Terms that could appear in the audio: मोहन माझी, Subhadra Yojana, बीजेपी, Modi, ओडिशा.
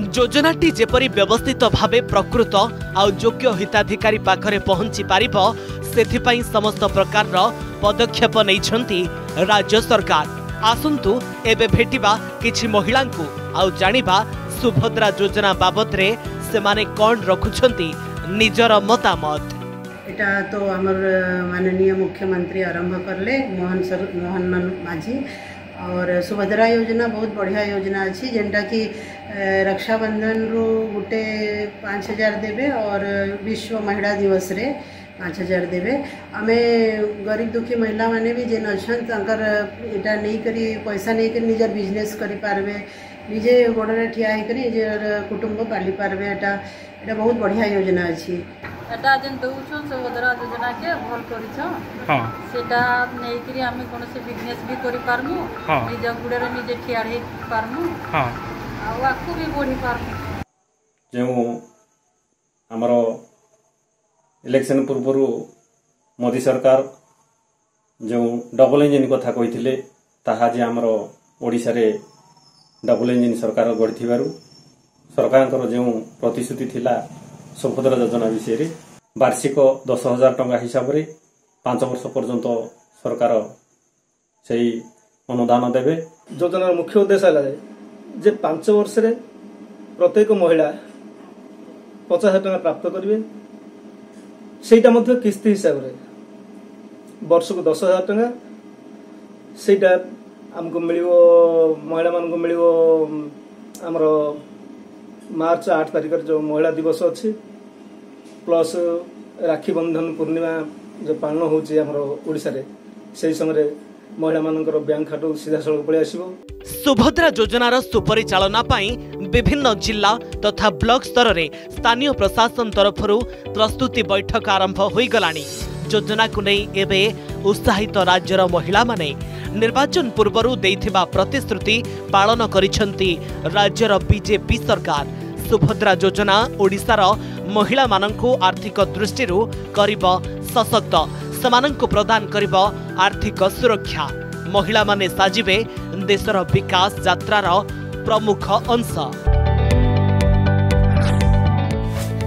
योजनाटी जेपरी व्यवस्थित भावे प्रकृत आउ योग्य हिताधिकारी पाखरे पहुंची पारिबो सेथिपाई समस्त प्रकार पदक्षेप नैछंती राज्य सरकार। आसंतु एबे भेटिबा किछि महिलांकु आउ जानिबा सुभद्रा योजना बाबत रे सेमाने कोन रखुछंती निजर मतामत। एटा तो हमर माननीय मुख्यमंत्री आरंभ करले मोहन माझी और सुभद्रा योजना बहुत बढ़िया योजना अच्छी जेनटा कि रक्षाबंधन रु गुटे 5000 देबे और विश्व महिला दिवस रे 5000 देवे। आम गरीब दुखी महिला मैंने भी जेन अच्छा यहाँ नहीं करी पैसा नहीं कर निजर बिजनेस करें निजे गोड़े ठिया निजर कुटुंब पाली पार्बे। एटा बहुत बढ़िया योजना अच्छी एटा जेन दौन सुभद्रा योजना के भल कर बिजनेस भी करमु निज गोड़े निजे ठिया पार्मु आगू भी बढ़ी पार्मु। जो आमर इलेक्शन पूर्व मोदी सरकार जो डबल इंजिन कथा कही जे आमर ओडिशा रे डबल इंजिन सरकार गढ़ी सरकार जो प्रतिश्रुति थिला सुभद्रा योजना विषय रे वार्षिक 10,000 टंका हिसाब रे 5 वर्ष पर्यंत सरकार से अनुदान देवे। योजनार मुख्य उद्देश्य जे 5 वर्ष रे प्रत्येक महिला 50,000 टंका प्राप्त करिवे सेटा किस्ती हिसाब से वर्ष को 10,000 टका से आमको मिल महिला मान मिल आमर मार्च 8 तारिख जो महिला दिवस अच्छी प्लस राखी बंधन पूर्णिमा जो पालन होमशा से समय महिला मान बैंक खाटू सीधा सड़क पलि आसो। सुभद्रा योजनार सुपरिचालना विभिन्न जिला तथा ब्लॉक स्तर में स्थानीय प्रशासन तरफ प्रस्तुति बैठक आरंभ हो गलानी। योजना को नहीं एबे उत्साहित राज्यर महिला माने निर्वाचन पूर्वरु देथिबा प्रतिश्रुति पालन करिसेंती राज्यर बीजेपी सरकार। सुभद्रा योजना ओडिशार महिला मानंकु आर्थिक दृष्टिरु करिबो सशक्त समानंकु प्रदान करिबो आर्थिक सुरक्षा। महिला माने साजिबे देशर विकास यात्रार प्रमुख अंश।